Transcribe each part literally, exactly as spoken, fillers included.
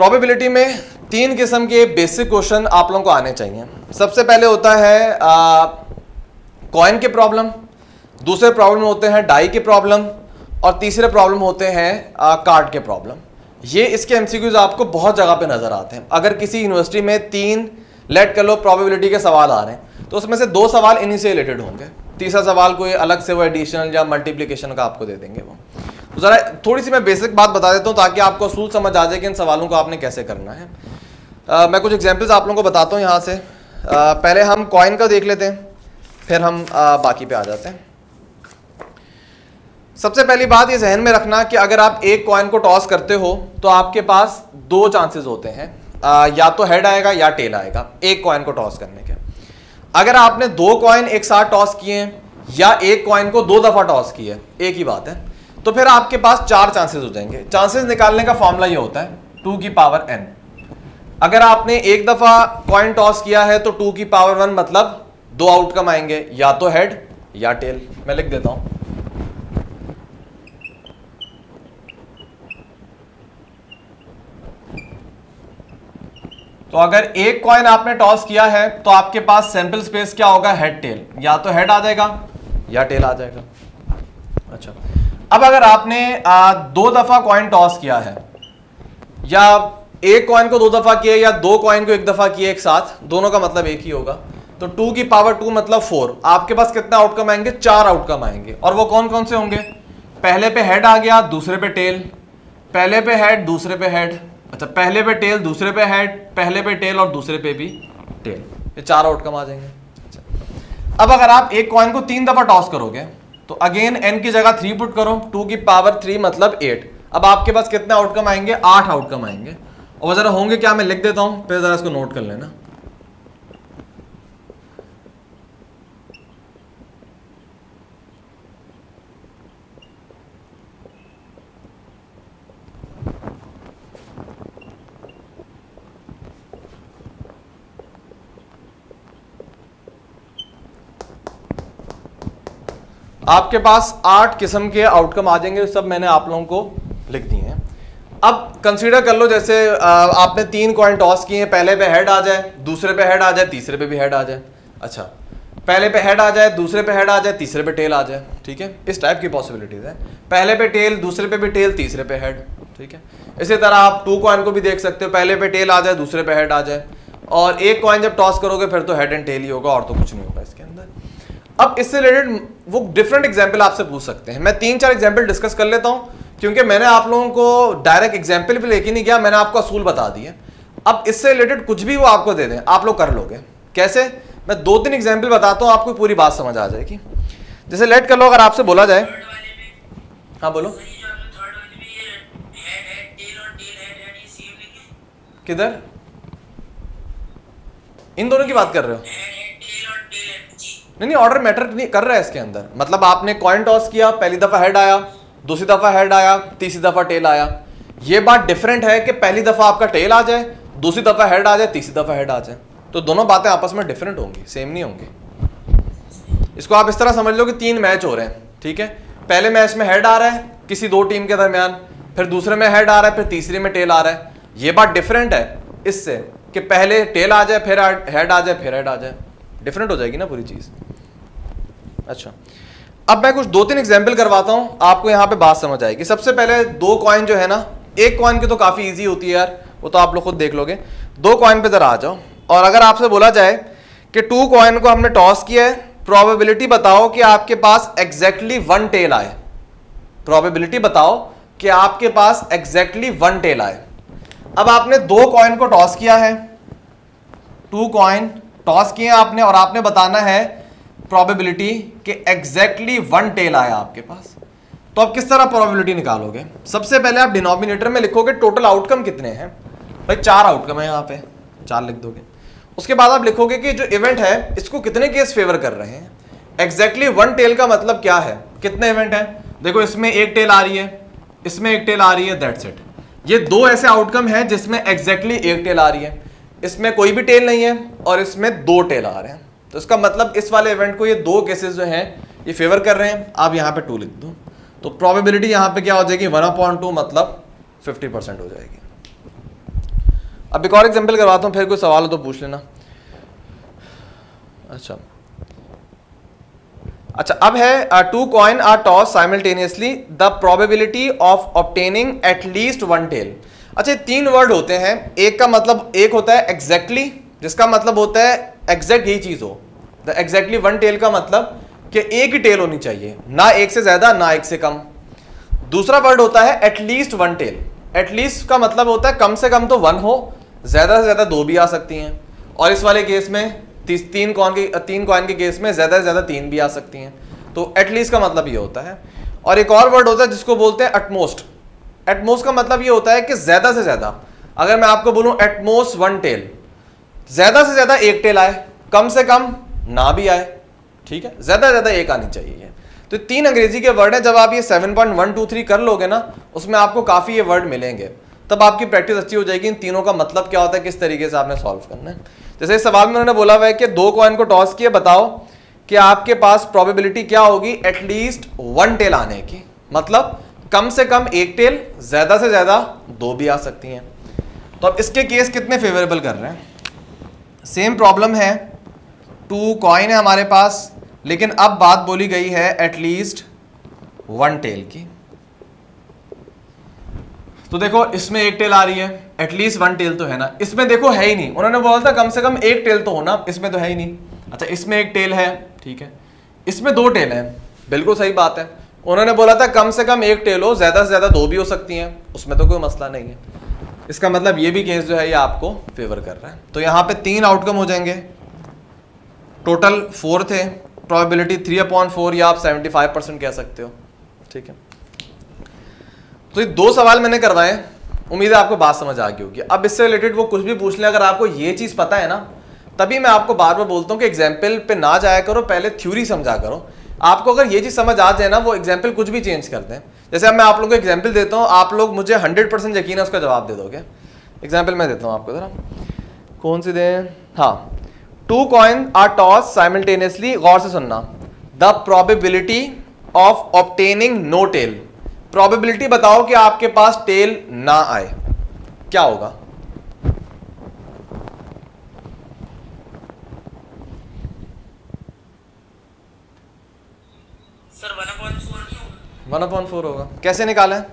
Probability में तीन किस्म के बेसिक क्वेश्चन आप लोगों को आने चाहिए। सबसे पहले होता है कॉइन के प्रॉब्लम, दूसरे प्रॉब्लम होते हैं डाई के प्रॉब्लम और तीसरे प्रॉब्लम होते हैं कार्ड के प्रॉब्लम। ये इसके एमसीक्यूज आपको बहुत जगह पे नजर आते हैं। अगर किसी यूनिवर्सिटी में तीन लेट कर लो प्रोबेबिलिटी के सवाल आ रहे हैं तो उसमें से दो सवाल इन्हीं से रिलेटेड होंगे, तीसरा सवाल कोई अलग से वो एडिशनल या मल्टीप्लिकेशन का आपको दे देंगे। वो तो ज़रा थोड़ी सी मैं बेसिक बात बता देता हूँ ताकि आपको सूझ समझ आ जाए कि इन सवालों को आपने कैसे करना है। आ, मैं कुछ एग्जाम्पल्स आप लोगों को बताता हूँ यहाँ से। आ, पहले हम कॉइन का देख लेते हैं, फिर हम आ, बाकी पे आ जाते हैं। सबसे पहली बात ये जहन में रखना कि अगर आप एक कॉइन को टॉस करते हो तो आपके पास दो चांसेस होते हैं, आ, या तो हेड आएगा या टेल आएगा एक कॉइन को टॉस करने के। अगर आपने दो कॉइन एक साथ टॉस किए या एक कॉइन को दो दफ़ा टॉस किए, एक ही बात है, तो फिर आपके पास चार चांसेस हो जाएंगे। चांसेस निकालने का फॉर्मूला ये होता है टू की पावर एन। अगर आपने एक दफ़ा कॉइन टॉस किया है तो टू की पावर वन मतलब दो आउटकम आएंगे, या तो हेड या टेल। मैं लिख देता हूं तो अगर एक कॉइन आपने टॉस किया है तो आपके पास सैंपल स्पेस क्या होगा, हेड टेल, या तो हेड आ जाएगा या टेल आ जाएगा। अच्छा, अब अगर आपने आ, दो दफा कॉइन टॉस किया है या एक कॉइन को दो दफा किया या दो कॉइन को एक दफा किया एक साथ, दोनों का मतलब एक ही होगा, तो टू की पावर टू मतलब फोर। आपके पास कितना आउटकम आएंगे, चार आउटकम आएंगे। और वो कौन कौन से होंगे, पहले पे हेड आ गया दूसरे पे टेल, पहले पे हेड दूसरे पे हेड, अच्छा पहले पे टेल दूसरे पे हेड, पहले पे टेल और दूसरे पे भी टेल, ये चार आउटकम आ जाएंगे। अच्छा, अब अगर आप एक कॉइन को तीन दफा टॉस करोगे तो अगेन एन की जगह थ्री पुट करो, टू की पावर थ्री मतलब एट। अब आपके पास कितने आउटकम आएंगे, आठ आउटकम आएंगे। और जरा होंगे क्या, मैं लिख देता हूं, फिर जरा इसको नोट कर लेना। आपके पास आठ किस्म के आउटकम आ जाएंगे, सब मैंने आप लोगों को लिख दिए हैं। अब कंसीडर कर लो जैसे आपने तीन कॉइन टॉस किए हैं, पहले पे हेड आ जाए, दूसरे पे हेड आ जाए, तीसरे पे भी हेड आ जाए, अच्छा पहले पे हेड आ जाए, दूसरे पे हेड आ जाए, तीसरे पे टेल आ जाए, ठीक है, इस टाइप की पॉसिबिलिटीज है, पहले पे टेल दूसरे पे भी टेल तीसरे पे हेड, ठीक है। इसी तरह आप टू कॉइन को भी देख सकते हो, पहले पे टेल आ जाए दूसरे पे हेड आ जाए, और एक कॉइन जब टॉस करोगे फिर तो हेड एंड टेल ही होगा और तो कुछ नहीं होगा इसके अंदर। अब इससे रिलेटेड वो डिफरेंट एग्जाम्पल आपसे पूछ सकते हैं। मैं तीन चार एग्जाम्पल डिस्कस कर लेता हूँ क्योंकि मैंने आप लोगों को डायरेक्ट एग्जाम्पल भी लेके नहीं गया, मैंने आपको असूल बता दिए। अब इससे रिलेटेड कुछ भी वो आपको दे दें आप लोग कर लोगे। कैसे, मैं दो तीन एग्जाम्पल बताता हूँ, आपको पूरी बात समझ आ जाएगी। जैसे लेट कर लो, अगर आपसे बोला जाए, हाँ बोलो किधर, इन दोनों की बात कर रहे हो, नहीं नहीं ऑर्डर मैटर नहीं कर रहा है इसके अंदर। मतलब आपने कॉइन टॉस किया, पहली दफ़ा हेड आया, दूसरी दफ़ा हेड आया, तीसरी दफ़ा टेल आया। ये बात डिफरेंट है कि पहली दफ़ा आपका टेल आ जाए, दूसरी दफ़ा हेड आ जाए, तीसरी दफ़ा हेड आ जाए, तो दोनों बातें आपस में डिफरेंट होंगी, सेम नहीं होंगी। इसको आप इस तरह समझ लो कि तीन मैच हो रहे हैं, ठीक है, पहले मैच में हेड आ रहा है किसी दो टीम के दरमियान, फिर दूसरे में हेड आ रहा है, फिर तीसरे में टेल आ रहा है। ये बात डिफरेंट है इससे कि पहले टेल आ जाए फिर हेड आ जाए फिर हेड आ जाए, डिफरेंट हो जाएगी ना पूरी चीज़। अच्छा, अब मैं कुछ दो तीन एग्जाम्पल करवाता हूँ आपको, यहाँ पे बात समझ आएगी। सबसे पहले दो कॉइन जो है ना, एक कॉइन की तो काफ़ी इजी होती है यार, वो तो आप लोग खुद देख लोगे। दो कॉइन पे ज़रा आ जाओ, और अगर आपसे बोला जाए कि टू कॉइन को हमने टॉस किया है, प्रोबेबिलिटी बताओ कि आपके पास एग्जैक्टली वन टेल आए, प्रोबेबिलिटी बताओ कि आपके पास एग्जैक्टली वन टेल आए। अब आपने दो कॉइन को टॉस किया है, टू कॉइन टॉस किए आपने, और आपने बताना है प्रोबेबिलिटी कि एग्जैक्टली वन टेल आया आपके पास। तो आप किस तरह प्रोबेबिलिटी निकालोगे, सबसे पहले आप डिनोमिनेटर में लिखोगे टोटल आउटकम कितने हैं, भाई चार आउटकम है, यहाँ पे चार लिख दोगे। उसके बाद आप लिखोगे कि जो इवेंट है इसको कितने केस फेवर कर रहे हैं, एग्जैक्टली वन टेल का मतलब क्या है, कितने इवेंट है। देखो इसमें एक टेल आ रही है, इसमें एक टेल आ रही है, दैट्स इट। ये दो ऐसे आउटकम है जिसमें एग्जैक्टली एक टेल आ रही है, इसमें कोई भी टेल नहीं है, और इसमें दो टेल आ रहे हैं। तो इसका मतलब इस वाले इवेंट को ये दो केसेस जो हैं ये फेवर कर रहे हैं। आप यहाँ पे टू लिख दो, तो प्रोबेबिलिटी यहाँ पे क्या हो जाएगी, वन अपॉन टू मतलब फिफ्टी परसेंट हो जाएगी। अब एक और एग्जाम्पल करवाता हूँ, फिर कोई सवाल हो तो पूछ लेना। अच्छा अच्छा अब है two coin are toss simultaneously the probability of obtaining at least one tail. अच्छा तीन वर्ड होते हैं, एक का मतलब एक होता है एग्जैक्टली exactly, जिसका मतलब होता है एग्जैक्ट ही चीज हो। द एग्जैक्टली वन टेल का मतलब कि एक ही टेल होनी चाहिए, ना एक से ज्यादा ना एक से कम। दूसरा वर्ड होता है एटलीस्ट वन टेल, एटलीस्ट का मतलब होता है कम से कम तो वन हो, ज्यादा से ज्यादा दो भी आ सकती हैं, और इस वाले केस में तीन कॉइन के तीन कॉइन के केस में ज्यादा से ज्यादा तीन भी आ सकती हैं। तो एटलीस्ट का मतलब ये होता है। और एक और वर्ड होता है जिसको बोलते हैं एटमोस्ट। एटमोस्ट का मतलब ये होता है कि ज्यादा से ज्यादा, अगर मैं आपको बोलूं एटमोस्ट वन टेल, ज्यादा से ज्यादा एक टेल आए, कम से कम ना भी आए, ठीक है, ज्यादा से ज्यादा एक आनी चाहिए। तो तीन अंग्रेजी के वर्ड हैं, जब आप ये seven point one two three कर लोगे ना, उसमें आपको काफी ये वर्ड मिलेंगे, तब आपकी प्रैक्टिस अच्छी हो जाएगी इन तीनों का मतलब क्या होता है, किस तरीके से आपने सॉल्व करना है। जैसे इस सवाल में उन्होंने बोला हुआ है कि दो कॉइन को टॉस किए, बताओ कि आपके पास प्रोबेबिलिटी क्या होगी एटलीस्ट वन टेल आने की, मतलब कम से कम एक टेल, ज्यादा से ज्यादा दो भी आ सकती हैं। तो अब इसके केस कितने फेवरेबल कर रहे हैं, सेम प्रॉब्लम है, टू कॉइन है हमारे पास, लेकिन अब बात बोली गई है एटलीस्ट वन टेल की। तो देखो इसमें एक टेल आ रही है, एटलीस्ट वन टेल तो है ना, इसमें देखो है ही नहीं, उन्होंने बोला था कम से कम एक टेल तो होना, इसमें तो है ही नहीं। अच्छा इसमें एक टेल है, ठीक है, इसमें दो टेल है, बिल्कुल सही बात है, उन्होंने बोला था कम से कम एक टेल हो, ज्यादा से ज्यादा दो भी हो सकती हैं, उसमें तो कोई मसला नहीं है। इसका मतलब ये भी केस जो है ये आपको फेवर कर रहा है। तो यहाँ पे तीन आउटकम हो जाएंगे, टोटल फोर थे, प्रोबेबिलिटी थ्री अपॉन फोर या आप सेवेंटी फाइव परसेंट कह सकते हो, ठीक है। तो ये दो सवाल मैंने करवाए, उम्मीद है आपको बात समझ आ गई होगी। अब इससे रिलेटेड वो कुछ भी पूछ लें, अगर आपको ये चीज़ पता है ना, तभी मैं आपको बार बार बोलता हूँ कि एग्जाम्पल पे ना जाया करो, पहले थ्योरी समझा करो। आपको अगर ये चीज़ समझ आ जाए ना, वो एग्जाम्पल कुछ भी चेंज कर दें। जैसे अब मैं आप लोगों को एग्जाम्पल देता हूँ, आप लोग मुझे हंड्रेड परसेंट यकीन है उसका जवाब दे दोगे। एग्जाम्पल मैं देता हूँ आपको, जरा कौन सी दें, हाँ, two coin are toss simultaneously, गौर से सुनना, the probability of obtaining no tail, probability बताओ कि आपके पास टेल ना आए, क्या होगा। सर वन अपॉन फोर नहीं होगा, वन अपॉन फोर होगा, कैसे निकाला है सर,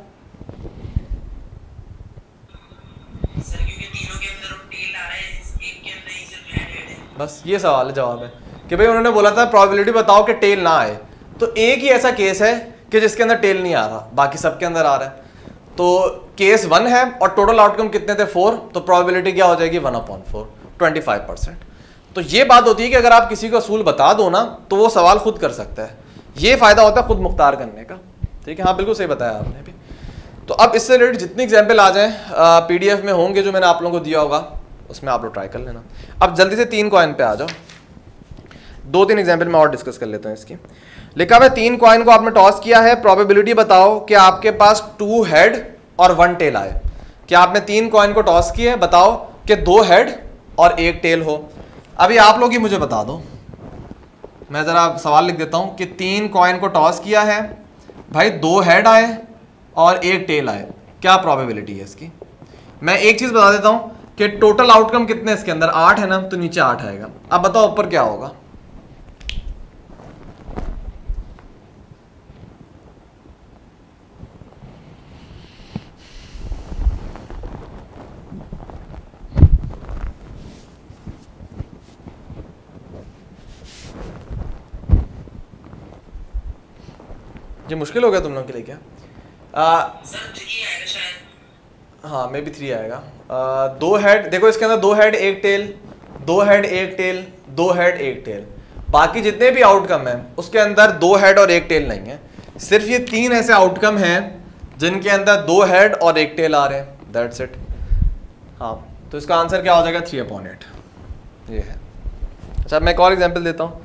क्योंकि तीनों के अंदर टेल आ रहा है, एक के अंदर ही एडेड है, बस ये सवाल है, जवाब है कि भाई उन्होंने बोला था प्रोबेबिलिटी बताओ कि टेल ना आए, तो एक ही ऐसा केस है कि जिसके अंदर टेल नहीं आ रहा, बाकी सबके अंदर आ रहा है। तो केस वन है और टोटल आउटकम कितने थे, फोर, तो प्रोबेबिलिटी क्या हो जाएगी one upon four, twenty five percent. तो ये बात होती है कि अगर आप किसी को असूल बता दो ना, तो वो सवाल खुद कर सकता है, ये फायदा होता है खुद मुख्तार करने का, ठीक है। हाँ बिल्कुल सही बताया आपने भी। तो अब इससे रिलेटेड जितनी एग्जाम्पल आ जाएँ पी डी एफ में होंगे जो मैंने आप लोगों को दिया होगा, उसमें आप लोग ट्राई कर लेना। अब जल्दी से तीन कॉइन पे आ जाओ, दो तीन एग्जाम्पल मैं और डिस्कस कर लेता हूँ इसकी। लिखा हुआ है तीन कॉइन को आपने टॉस किया है, प्रोबेबिलिटी बताओ कि आपके पास टू हेड और वन टेल आए, कि आपने तीन कॉइन को टॉस किया है, बताओ कि दो हेड और एक टेल हो। अभी आप लोग ही मुझे बता दो, मैं ज़रा सवाल लिख देता हूँ कि तीन कॉइन को टॉस किया है, भाई दो हेड आए और एक टेल आए, क्या प्रोबेबिलिटी है इसकी। मैं एक चीज़ बता देता हूँ कि टोटल आउटकम कितने इसके अंदर, आठ है ना, तो नीचे आठ आएगा। अब बताओ ऊपर क्या होगा, ये मुश्किल हो गया तुम लोगों के लिए क्या, आ, सर थ्री आएगा शायद, हाँ मे बी थ्री आएगा। आ, दो हेड, देखो इसके अंदर दो हेड एक टेल, दो हेड एक टेल, दो हेड एक टेल, बाकी जितने भी आउटकम हैं उसके अंदर दो हेड और एक टेल नहीं है, सिर्फ ये तीन ऐसे आउटकम हैं जिनके अंदर दो हेड और एक टेल आ रहे हैं, दैट्स इट। हाँ तो इसका आंसर क्या हो जाएगा, थ्री अपॉन एट, ये है। अच्छा मैं एक और एग्जाम्पल देता हूँ,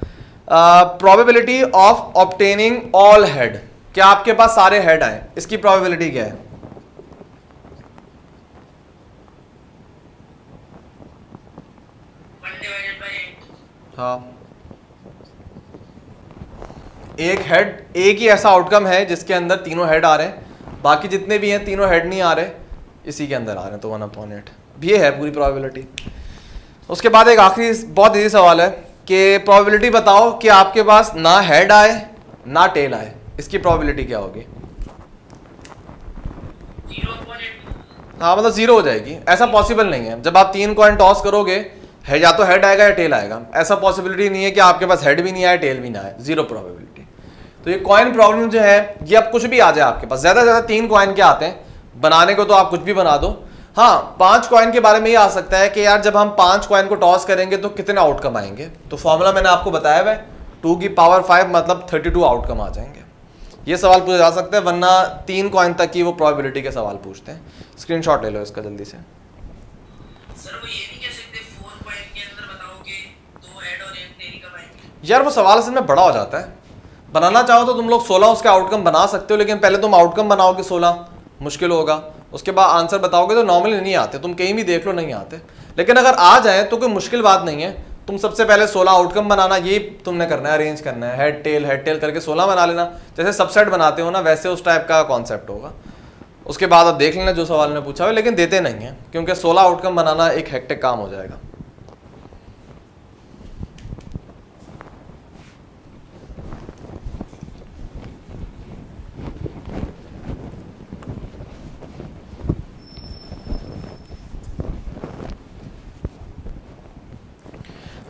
probability of obtaining all head, क्या आपके पास सारे हेड आए, इसकी प्रोबेबिलिटी क्या है। हाँ एक हेड, एक ही ऐसा आउटकम है जिसके अंदर तीनों हेड आ रहे हैं, बाकी जितने भी हैं तीनों हेड नहीं आ रहे, इसी के अंदर आ रहे हैं, तो वन अपॉन एट। ये है पूरी प्रोबेबिलिटी। उसके बाद एक आखिरी बहुत ईजी सवाल है कि प्रोबेबिलिटी बताओ कि आपके पास ना हेड आए ना टेल आए, इसकी प्रोबेबिलिटी क्या होगी? हाँ मतलब जीरो हो जाएगी, ऐसा पॉसिबल नहीं है। जब आप तीन कॉइन टॉस करोगे है या तो हेड आएगा या टेल आएगा, ऐसा पॉसिबिलिटी नहीं है कि आपके पास हेड भी नहीं आए टेल भी ना आए, जीरो प्रोबेबिलिटी। तो ये कॉइन प्रॉब्लम जो है ये अब कुछ भी आ जाए आपके पास, ज़्यादा से ज़्यादा तीन कॉइन के आते हैं, बनाने को तो आप कुछ भी बना दो। हाँ पांच कॉइन के बारे में ये आ सकता है कि यार जब हम पांच कॉइन को टॉस करेंगे तो कितने आउटकम आएंगे, तो फॉर्मूला मैंने आपको बताया हुआ है टू की पावर फाइव मतलब थर्टी टू आउटकम आ जाएंगे। ये सवाल पूछा जा सकता है, वरना तीन कॉइन तक ही वो प्रोबेबिलिटी के सवाल पूछते हैं। स्क्रीनशॉट ले लो इसका जल्दी से। सर वो ये नहीं कह सकते फोर कॉइन के अंदर बताओगे दो हेड और एक टेल कब आएंगे? यार वो सवाल असल में बड़ा हो जाता है, बनाना चाहो तो तुम लोग सोलह उसके आउटकम बना सकते हो, लेकिन पहले तुम आउटकम बनाओगे सोलह, मुश्किल होगा। उसके बाद आंसर बताओगे तो नॉर्मली नहीं आते, तुम कहीं भी देख लो नहीं आते, लेकिन अगर आ जाए तो कोई मुश्किल बात नहीं है। तुम सबसे पहले सोलह आउटकम बनाना, ये तुमने करना है, अरेंज करना है, हेड टेल हेड टेल करके सोलह बना लेना, जैसे सबसेट बनाते हो ना वैसे उस टाइप का कॉन्सेप्ट होगा। उसके बाद आप देख लेना जो सवाल ने पूछा है, लेकिन देते नहीं है क्योंकि सोलह आउटकम बनाना एक हेक्टिक काम हो जाएगा।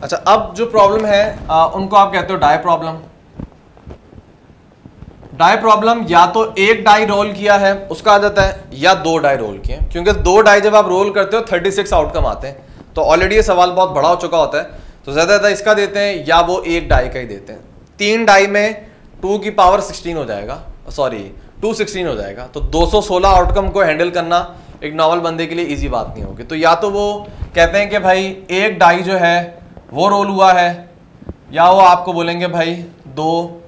अच्छा अब जो प्रॉब्लम है आ, उनको आप कहते हो डाई प्रॉब्लम। डाई प्रॉब्लम या तो एक डाई रोल किया है उसका आ जाता है, या दो डाई रोल किए, क्योंकि दो डाई जब आप रोल करते हो छत्तीस आउटकम आते हैं, तो ऑलरेडी ये सवाल बहुत बड़ा हो चुका होता है, तो ज़्यादा ज़्यादा इसका देते हैं या वो एक डाई का ही देते हैं। तीन डाई में टू की पावर सिक्सटीन हो जाएगा, सॉरी टू सिक्सटीन हो जाएगा, तो दो सौ सोलह आउटकम को हैंडल करना एक नॉर्मल बंदे के लिए ईजी बात नहीं होगी। तो या तो वो कहते हैं कि भाई एक डाई जो है वो रोल हुआ है, या वो आपको बोलेंगे भाई दो,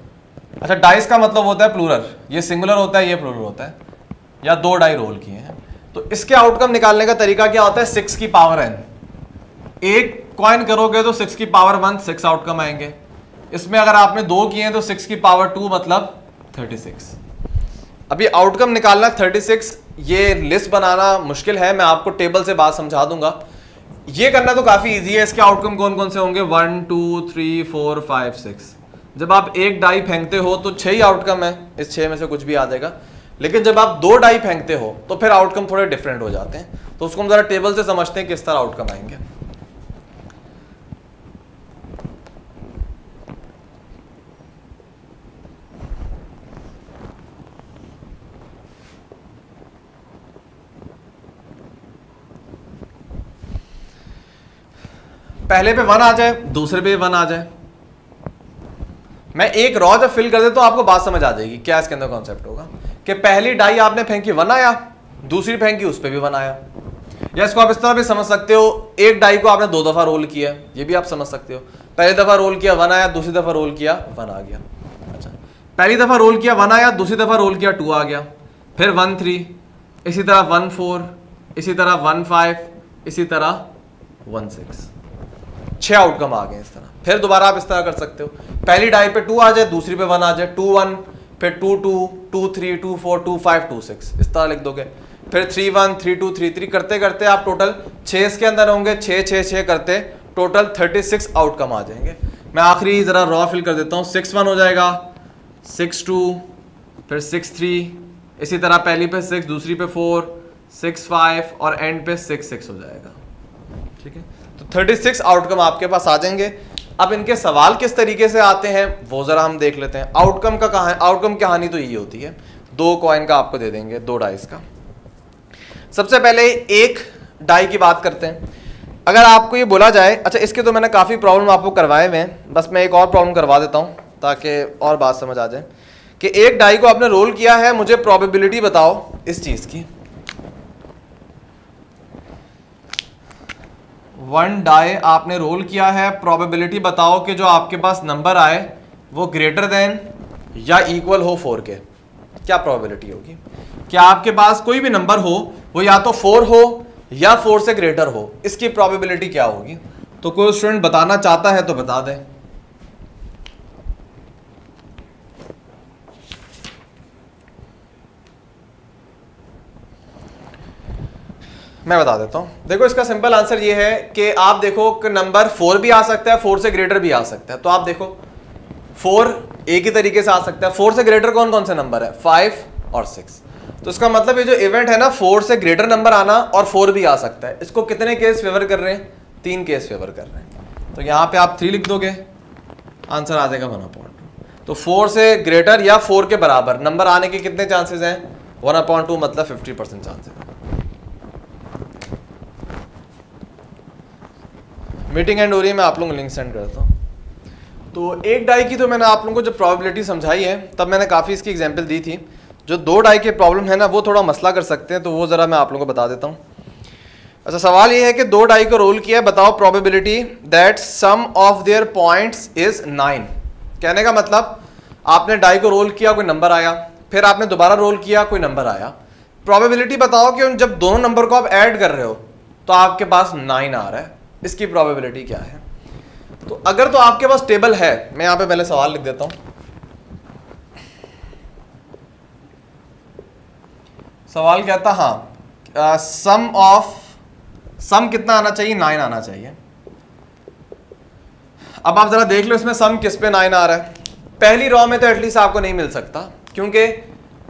अच्छा डाइस का मतलब होता है प्लूरल, ये सिंगुलर होता है ये प्लूरल होता है, या दो डाई रोल किए हैं। तो इसके आउटकम निकालने का तरीका क्या होता है? सिक्स की पावर एन, एक कॉइन करोगे तो सिक्स की पावर वन सिक्स आउटकम आएंगे, इसमें अगर आपने दो किए हैं तो सिक्स की पावर टू मतलब थर्टी सिक्स। अभी आउटकम निकालना थर्टी सिक्स, ये लिस्ट बनाना मुश्किल है, मैं आपको टेबल से बात समझा दूंगा। ये करना तो काफ़ी इजी है, इसके आउटकम कौन कौन से होंगे? One two three four five six. जब आप एक डाई फेंकते हो तो छः ही आउटकम है, इस छः में से कुछ भी आ जाएगा, लेकिन जब आप दो डाई फेंकते हो तो फिर आउटकम थोड़े डिफरेंट हो जाते हैं। तो उसको हम ज़रा टेबल से समझते हैं किस तरह आउटकम आएंगे। पहले पे वन आ जाए दूसरे पे वन आ जाए, मैं एक रॉ जब फिल कर दे तो आपको बात समझ आ जाएगी क्या इसके अंदर कॉन्सेप्ट होगा कि पहली डाई आपने फेंकी वन आया, दूसरी फेंकी उस पर भी वन आया। या इसको आप इस तरह भी समझ सकते हो, एक डाई को आपने दो दफ़ा रोल किया, ये भी आप समझ सकते हो, पहली दफ़ा रोल किया वन आया, दूसरी दफ़ा रोल किया वन आ गया। अच्छा पहली दफ़ा रोल किया वन आया, दूसरी दफ़ा रोल किया टू आ गया, फिर वन थ्री, इसी तरह वन फोर, इसी तरह वन फाइव, इसी तरह वन सिक्स, छः आउटकम आ गए इस तरह। फिर दोबारा आप इस तरह कर सकते हो, पहली डाई पे टू आ जाए दूसरी पे वन आ जाए, टू वन फिर two two two three two four two five two six इस तरह लिख दोगे, फिर three one three two three three करते करते आप टोटल छः इसके अंदर होंगे, छः छः छः करते टोटल थर्टी सिक्स आउटकम आ जाएंगे। मैं आखिरी ज़रा रॉ फिल कर देता हूँ, सिक्स वन हो जाएगा सिक्स टू फिर सिक्स थ्री, इसी तरह पहली पे सिक्स दूसरी पे फोर सिक्स फाइव और एंड पे सिक्स सिक्स हो जाएगा। ठीक है तो थर्टी सिक्स आउटकम आपके पास आ जाएंगे। अब इनके सवाल किस तरीके से आते हैं वो ज़रा हम देख लेते हैं। आउटकम का कहा आउटकम की कहानी तो यही होती है, दो कॉइन का आपको दे देंगे, दो डाइस का। सबसे पहले एक डाई की बात करते हैं। अगर आपको ये बोला जाए, अच्छा इसके तो मैंने काफ़ी प्रॉब्लम आपको करवाए हुए हैं, बस मैं एक और प्रॉब्लम करवा देता हूँ ताकि और बात समझ आ जाए कि एक डाई को आपने रोल किया है, मुझे प्रोबेबिलिटी बताओ इस चीज़ की। वन डाई आपने रोल किया है, प्रोबेबिलिटी बताओ कि जो आपके पास नंबर आए वो ग्रेटर देन या इक्वल हो फोर के। क्या प्रोबेबिलिटी होगी कि आपके पास कोई भी नंबर हो वो या तो फोर हो या फोर से ग्रेटर हो, इसकी प्रोबेबिलिटी क्या होगी? तो कोई स्टूडेंट बताना चाहता है तो बता दें। मैं बता देता हूँ। देखो इसका सिंपल आंसर ये है कि आप देखो नंबर फोर भी आ सकता है, फोर से ग्रेटर भी आ सकता है। तो आप देखो फोर एक ही तरीके से आ सकता है, फोर से ग्रेटर कौन कौन से नंबर है, फाइव और सिक्स। तो इसका मतलब ये जो इवेंट है ना, फोर से ग्रेटर नंबर आना और फोर भी आ सकता है। इसको कितने केस फेवर कर रहे हैं, तीन केस फेवर कर रहे हैं। तो यहाँ पे आप थ्री लिख दोगे, आंसर आ जाएगा वन अपॉइंट टू। तो फोर से ग्रेटर या फोर के बराबर नंबर आने के कितने चांसेस हैं, वन अपॉइंट टू, मतलब fifty percent chances. Meeting end हो रही है, मैं आप लोगों को लिंक सेंड करता हूँ। तो एक डाई की तो मैंने आप लोगों को जब प्रोबेबिलिटी समझाई है तब मैंने काफ़ी इसकी एग्जाम्पल दी थी। जो दो डाई के प्रॉब्लम है ना वो थोड़ा मसला कर सकते हैं, तो वो ज़रा मैं आप लोगों को बता देता हूँ। अच्छा, सवाल ये है कि दो डाई को रोल किया है, बताओ probability that sum of their points is nine. कहने का मतलब आपने डाई को रोल किया, कोई नंबर आया, फिर आपने दोबारा रोल किया, कोई नंबर आया। प्रोबेबिलिटी बताओ कि उन जब दोनों नंबर को आप ऐड कर रहे हो तो आपके पास नाइन आ रहा है, इसकी प्रोबेबिलिटी क्या है। तो अगर तो आपके पास टेबल है, मैं यहाँ पे पहले सवाल लिख देता हूँ। सवाल कहता हाँ सम ऑफ सम कितना आना चाहिए, नाइन आना चाहिए। अब आप जरा देख लो इसमें सम किस पे नाइन आ रहा है। पहली रॉ में तो एटलीस्ट आपको नहीं मिल सकता, क्योंकि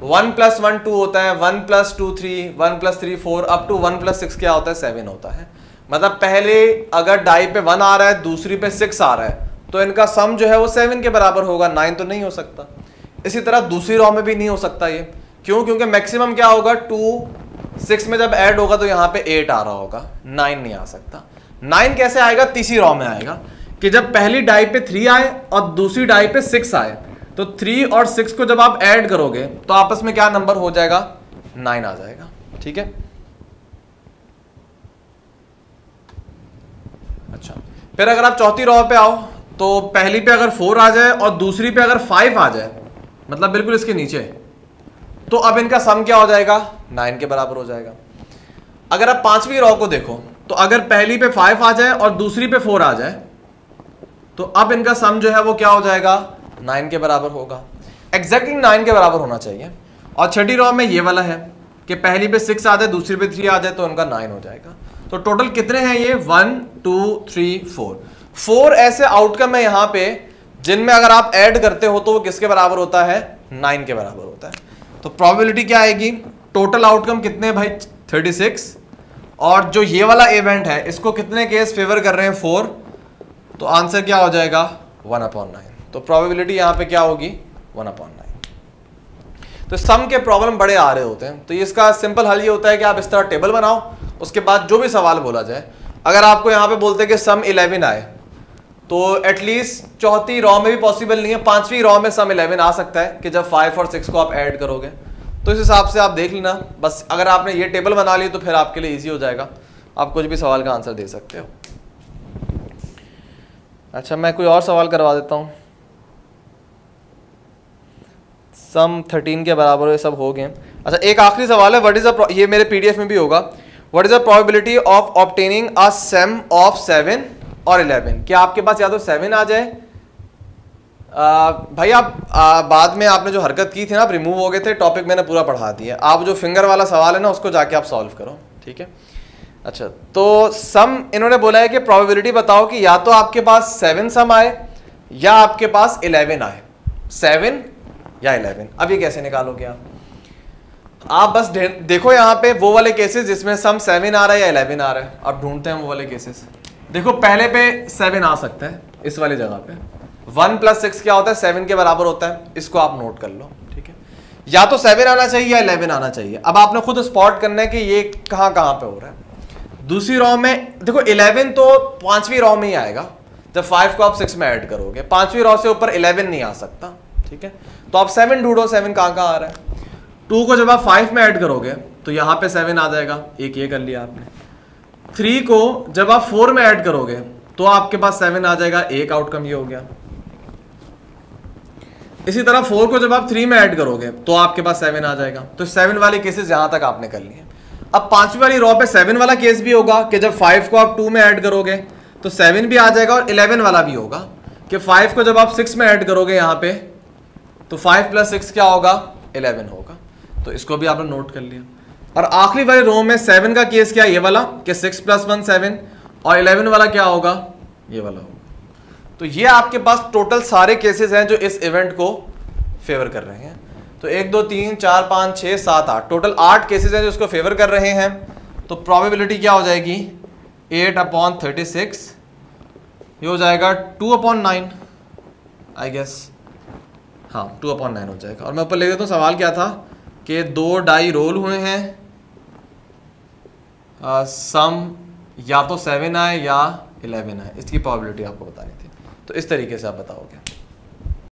वन प्लस वन टू होता है, one plus two three, one plus three four, up to one plus six क्या होता है, सेवन होता है। मतलब पहले अगर डाई पे वन आ रहा है, दूसरी पे सिक्स आ रहा है, तो इनका सम जो है वो सेवन के बराबर होगा, नाइन तो नहीं हो सकता। इसी तरह दूसरी रॉ में भी नहीं हो सकता ये, क्यों, क्योंकि मैक्सिमम क्या होगा, टू सिक्स में जब ऐड होगा तो यहाँ पे एट आ रहा होगा, नाइन नहीं आ सकता। नाइन कैसे आएगा, तीसरी रॉ में आएगा कि जब पहली डाई पे थ्री आए और दूसरी डाई पे सिक्स आए, तो थ्री और सिक्स को जब आप ऐड करोगे तो आपस में क्या नंबर हो जाएगा, नाइन आ जाएगा। ठीक है, अच्छा। फिर अगर आप चौथी रॉ पे आओ तो पहली पे अगर फोर आ जाए और दूसरी पे अगर फाइव आ जाए, मतलब बिल्कुल इसके नीचे, तो अब इनका सम क्या हो जाएगा, नाइन के बराबर हो जाएगा। अगर आप पांचवी रॉ को देखो तो अगर पहली पे फाइव आ जाए और दूसरी पे फोर आ जाए, तो अब इनका सम जो है वो क्या हो जाएगा, नाइन के बराबर होगा, एग्जैक्टली नाइन के बराबर होना चाहिए। और छठी रॉ में ये वाला है कि पहली पे सिक्स आ जाए, दूसरी पे थ्री आ जाए, तो इनका नाइन हो जाएगा। तो टोटल कितने हैं ये, one two three four, four ऐसे आउटकम है यहाँ पे जिनमें अगर आप ऐड करते हो तो वो किसके बराबर होता है, नाइन के बराबर होता है। तो प्रोबेबिलिटी क्या आएगी, टोटल आउटकम कितने भाई, थर्टी सिक्स। और जो ये वाला इवेंट है इसको कितने केस फेवर कर रहे हैं, फोर। तो आंसर क्या हो जाएगा, वन अपॉन नाइन। तो प्रोबेबिलिटी यहाँ पे क्या होगी, वन अपॉन नाइन। तो सम के प्रॉब्लम बड़े आ रहे होते हैं, तो इसका सिंपल हल ये होता है कि आप इस तरह टेबल बनाओ, उसके बाद जो भी सवाल बोला जाए, अगर आपको यहाँ पे बोलते हैं कि सम इलेवन आए, तो एटलीस्ट चौथी रॉ में भी पॉसिबल नहीं है, पांचवी रॉ में सम इलेवन आ सकता है कि जब फाइव और सिक्स को आप ऐड करोगे। तो इस हिसाब से आप देख लेना, बस अगर आपने ये टेबल बना ली तो फिर आपके लिए इजी हो जाएगा, आप कुछ भी सवाल का आंसर दे सकते हो। अच्छा, मैं कोई और सवाल करवा देता हूँ। सम थर्टीन के बराबर ये सब हो गए। अच्छा, एक आखिरी सवाल है, व्हाट इज द, ये मेरे पीडीएफ में भी होगा, what is the probability of obtaining a sum of seven और इलेवन। क्या आपके पास या तो सेवन आ जाए, आ, भाई आप आ, बाद में आपने जो हरकत की थी ना, आप रिमूव हो गए थे, टॉपिक मैंने पूरा पढ़ा दिया, आप जो फिंगर वाला सवाल है ना उसको जाके आप सॉल्व करो, ठीक है। अच्छा, तो सम इन्होंने बोला है कि प्रोबेबिलिटी बताओ कि या तो आपके पास सेवन सम आए या आपके पास इलेवन आए, सेवन या इलेवन। अब ये कैसे निकालोगे आप आप बस देखो यहाँ पे वो वाले केसेस जिसमें सम सेवन आ रहा है या इलेवन आ रहा है, आप ढूंढते हैं वो वाले केसेस। देखो पहले पे सेवन आ सकता है, इस वाली जगह पे वन प्लस सिक्स क्या होता है, सेवन के बराबर होता है, इसको आप नोट कर लो, ठीक है। या तो सेवन आना चाहिए या इलेवन आना चाहिए। अब आपने खुद स्पॉट करना है कि ये कहाँ कहाँ पे हो रहा है। दूसरी रॉ में देखो इलेवन तो पांचवी रॉ में ही आएगा, जब फाइव को आप सिक्स में ऐड करोगे, पांचवी रॉ से ऊपर इलेवन नहीं आ सकता, ठीक है। तो आप सेवन ढूंढो, सेवन कहाँ कहाँ आ रहा है। टू को जब आप फाइव में ऐड करोगे तो यहाँ पे सेवन आ जाएगा, एक ये कर लिया आपने। थ्री को जब आप फोर में ऐड करोगे तो आपके पास सेवन आ जाएगा, एक आउटकम ये हो गया। इसी तरह फोर को जब आप थ्री में ऐड करोगे तो आपके पास सेवन आ जाएगा। तो सेवन वाले केसेस यहां तक आपने कर लिए। अब पांचवी वाली रॉ पे सेवन वाला केस भी होगा कि जब फाइव को आप टू में ऐड करोगे तो सेवन भी आ जाएगा, और इलेवन वाला भी होगा कि फाइव को जब आप सिक्स में ऐड करोगे यहाँ पे तो फाइव प्लस सिक्स क्या होगा, इलेवन होगा। तो इसको भी आपने नोट कर लिया। और आखिरी वाले रो में सेवन का केस क्या है, ये वाला कि सिक्स प्लस वन सेवन, और इलेवन वाला क्या होगा, ये वाला होगा। तो ये आपके पास टोटल सारे केसेस हैं जो इस इवेंट को फेवर कर रहे हैं। तो एक दो तीन चार पाँच छः सात आठ, टोटल आठ केसेस हैं जो इसको फेवर कर रहे हैं। तो प्रोबेबिलिटी क्या हो जाएगी, एट अपॉन थर्टी सिक्स, ये हो जाएगा two upon nine I guess, हाँ टू अपॉन नाइन हो जाएगा। और मैं ऊपर ले देता हूँ, सवाल क्या था कि दो डाई रोल हुए हैं, आ, सम या तो सेवन आए या इलेवन आए, इसकी प्रोबेबिलिटी आपको बतानी थी। तो इस तरीके से आप बताओगे।